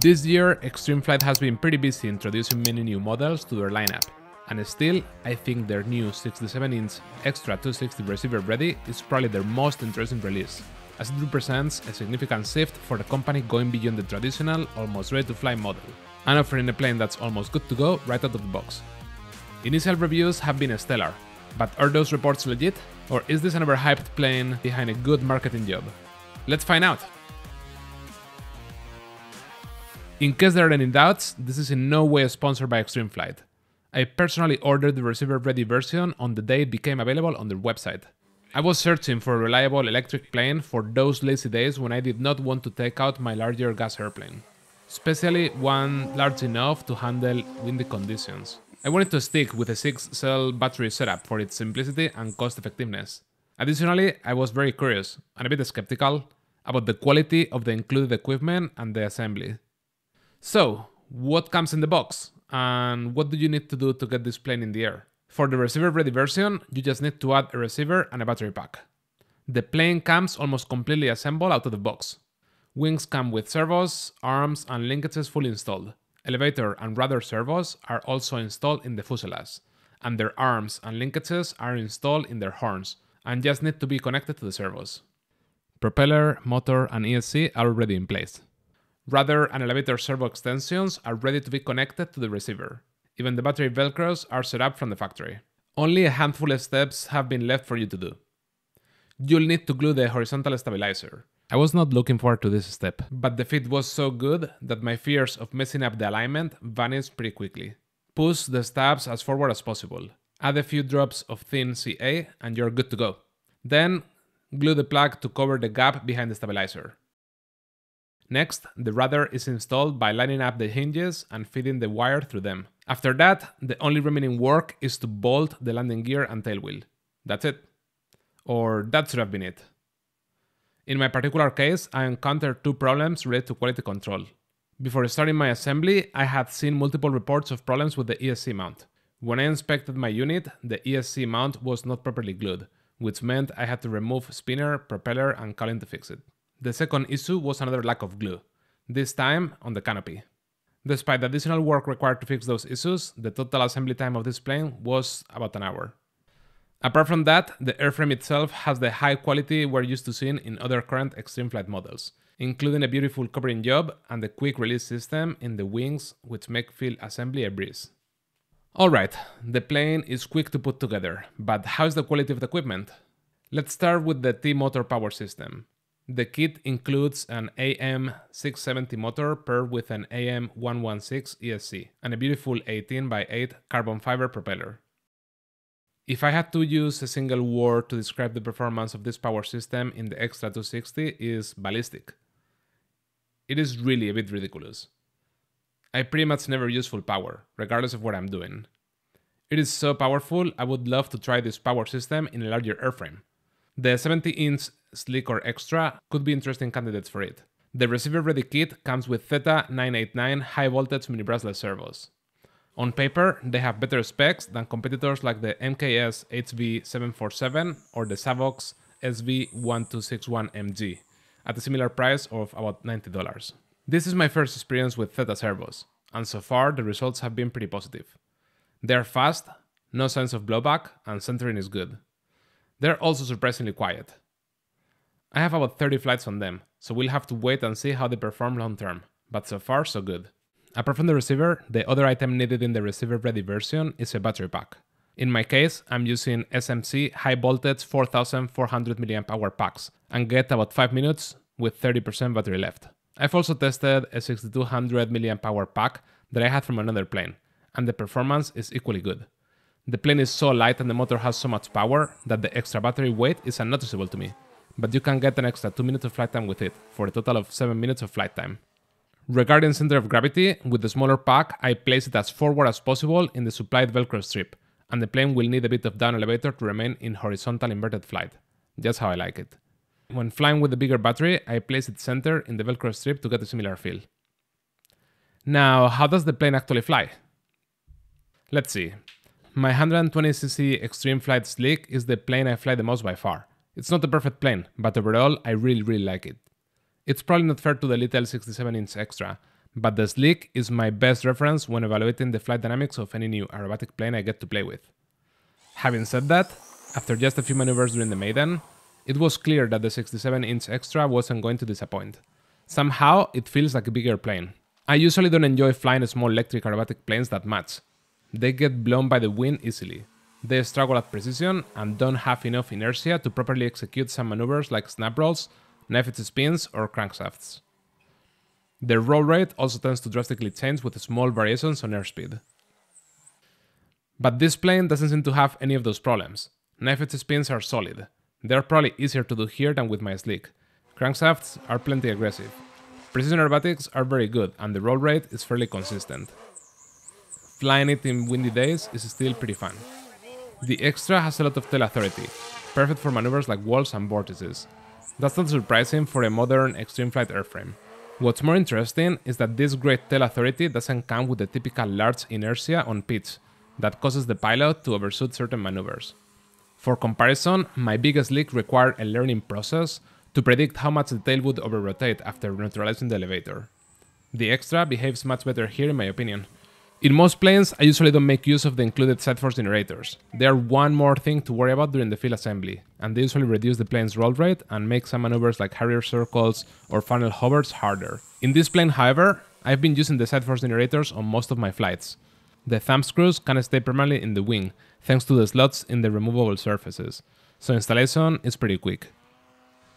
This year, Extreme Flight has been pretty busy introducing many new models to their lineup, and still, I think their new 67-inch Extra 260 Receiver Ready is probably their most interesting release, as it represents a significant shift for the company going beyond the traditional, almost ready-to-fly model, and offering a plane that's almost good to go right out of the box. Initial reviews have been stellar, but are those reports legit, or is this an overhyped plane behind a good marketing job? Let's find out! In case there are any doubts, this is in no way sponsored by Extreme Flight. I personally ordered the Receiver Ready version on the day it became available on their website. I was searching for a reliable electric plane for those lazy days when I did not want to take out my larger gas airplane, especially one large enough to handle windy conditions. I wanted to stick with a 6-cell battery setup for its simplicity and cost-effectiveness. Additionally, I was very curious, and a bit skeptical, about the quality of the included equipment and the assembly. So, what comes in the box? And what do you need to do to get this plane in the air? For the Receiver Ready version, you just need to add a receiver and a battery pack. The plane comes almost completely assembled out of the box. Wings come with servos, arms and linkages fully installed. Elevator and rudder servos are also installed in the fuselage, and their arms and linkages are installed in their horns, and just need to be connected to the servos. Propeller, motor and ESC are already in place. Rudder and elevator servo extensions are ready to be connected to the receiver. Even the battery velcros are set up from the factory. Only a handful of steps have been left for you to do. You'll need to glue the horizontal stabilizer. I was not looking forward to this step, but the fit was so good that my fears of messing up the alignment vanished pretty quickly. Push the stabs as forward as possible, add a few drops of thin CA and you're good to go. Then, glue the plug to cover the gap behind the stabilizer. Next, the rudder is installed by lining up the hinges and feeding the wire through them. After that, the only remaining work is to bolt the landing gear and tailwheel. That's it. Or that should have been it. In my particular case, I encountered two problems related to quality control. Before starting my assembly, I had seen multiple reports of problems with the ESC mount. When I inspected my unit, the ESC mount was not properly glued, which meant I had to remove spinner, propeller and cowling to fix it. The second issue was another lack of glue, this time on the canopy. Despite the additional work required to fix those issues, the total assembly time of this plane was about an hour. Apart from that, the airframe itself has the high quality we're used to seeing in other current Extreme Flight models, including a beautiful covering job and the quick release system in the wings, which make field assembly a breeze. Alright, the plane is quick to put together, but how's the quality of the equipment? Let's start with the T-Motor power system. The kit includes an AM670 motor paired with an AM116 ESC and a beautiful 18x8 carbon fiber propeller. If I had to use a single word to describe the performance of this power system in the Extra 260, is ballistic. It is really a bit ridiculous. I pretty much never use full power, regardless of what I'm doing. It is so powerful, I would love to try this power system in a larger airframe. The 70-inch Slick or Extra could be interesting candidates for it. The Receiver Ready kit comes with Theta 989 high-voltage mini-brushless servos. On paper, they have better specs than competitors like the MKS-HV747 or the Savox SV1261MG, at a similar price of about $90. This is my first experience with Theta servos, and so far the results have been pretty positive. They are fast, no signs of blowback, and centering is good. They are also surprisingly quiet. I have about 30 flights on them, so we'll have to wait and see how they perform long term, but so far so good. Apart from the receiver, the other item needed in the Receiver Ready version is a battery pack. In my case, I'm using SMC high voltage 4400 mAh packs and get about 5 minutes with 30% battery left. I've also tested a 6200 mAh pack that I had from another plane, and the performance is equally good. The plane is so light and the motor has so much power that the extra battery weight is unnoticeable to me, but you can get an extra 2 minutes of flight time with it, for a total of 7 minutes of flight time. Regarding center of gravity, with the smaller pack, I place it as forward as possible in the supplied velcro strip, and the plane will need a bit of down elevator to remain in horizontal inverted flight, just how I like it. When flying with the bigger battery, I place it center in the velcro strip to get a similar feel. Now, how does the plane actually fly? Let's see. My 120cc Extreme Flight Slick is the plane I fly the most by far. It's not the perfect plane, but overall I really like it. It's probably not fair to the little 67-inch Extra, but the slick is my best reference when evaluating the flight dynamics of any new aerobatic plane I get to play with. Having said that, after just a few maneuvers during the maiden, it was clear that the 67-inch Extra wasn't going to disappoint. Somehow, it feels like a bigger plane. I usually don't enjoy flying small electric aerobatic planes that much. They get blown by the wind easily. They struggle at precision and don't have enough inertia to properly execute some maneuvers like snap rolls, knife-edge spins or crankshafts. Their roll rate also tends to drastically change with small variations on airspeed. But this plane doesn't seem to have any of those problems. Knife-edge spins are solid. They are probably easier to do here than with my slick. Crankshafts are plenty aggressive. Precision aerobatics are very good and the roll rate is fairly consistent. Flying it in windy days is still pretty fun. The Extra has a lot of tail authority, perfect for maneuvers like walls and vortices. That's not surprising for a modern Extreme Flight airframe. What's more interesting is that this great tail authority doesn't come with the typical large inertia on pitch that causes the pilot to overshoot certain maneuvers. For comparison, my biggest slick required a learning process to predict how much the tail would over-rotate after neutralizing the elevator. The Extra behaves much better here in my opinion. In most planes, I usually don't make use of the included side force generators. They are one more thing to worry about during the field assembly, and they usually reduce the plane's roll rate and make some maneuvers like Harrier circles or funnel hovers harder. In this plane, however, I've been using the side force generators on most of my flights. The thumb screws can stay permanently in the wing, thanks to the slots in the removable surfaces, so installation is pretty quick.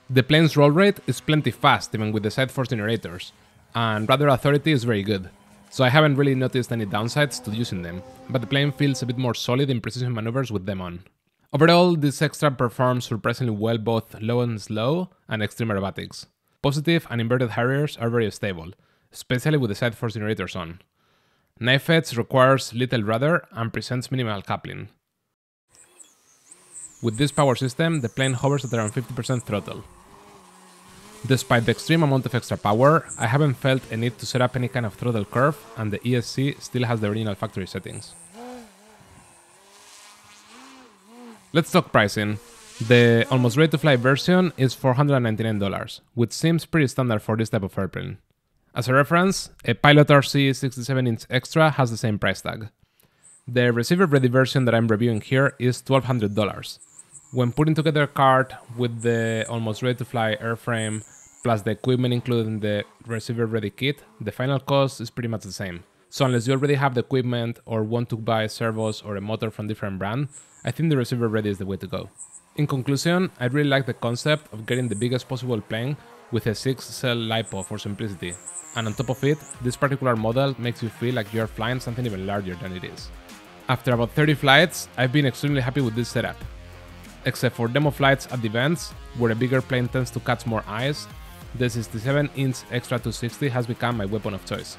The plane's roll rate is plenty fast even with the side force generators, and rudder authority is very good. So I haven't really noticed any downsides to using them, but the plane feels a bit more solid in precision maneuvers with them on. Overall, this Extra performs surprisingly well both low and slow and extreme aerobatics. Positive and inverted Harriers are very stable, especially with the side force generators on. Knife edge requires little rudder and presents minimal coupling. With this power system, the plane hovers at around 50% throttle. Despite the extreme amount of extra power, I haven't felt a need to set up any kind of throttle curve, and the ESC still has the original factory settings. Let's talk pricing. The almost ready to fly version is $499, which seems pretty standard for this type of airplane. As a reference, a Pilot RC 67-inch Extra has the same price tag. The Receiver Ready version that I'm reviewing here is $1,200. When putting together a cart with the almost ready to fly airframe plus the equipment included in the Receiver Ready kit, the final cost is pretty much the same. So unless you already have the equipment or want to buy servos or a motor from different brand, I think the Receiver Ready is the way to go. In conclusion, I really like the concept of getting the biggest possible plane with a 6-cell LiPo for simplicity, and on top of it, this particular model makes you feel like you are flying something even larger than it is. After about 30 flights, I've been extremely happy with this setup. Except for demo flights at the events, where a bigger plane tends to catch more eyes, the 67-inch Extra 260 has become my weapon of choice.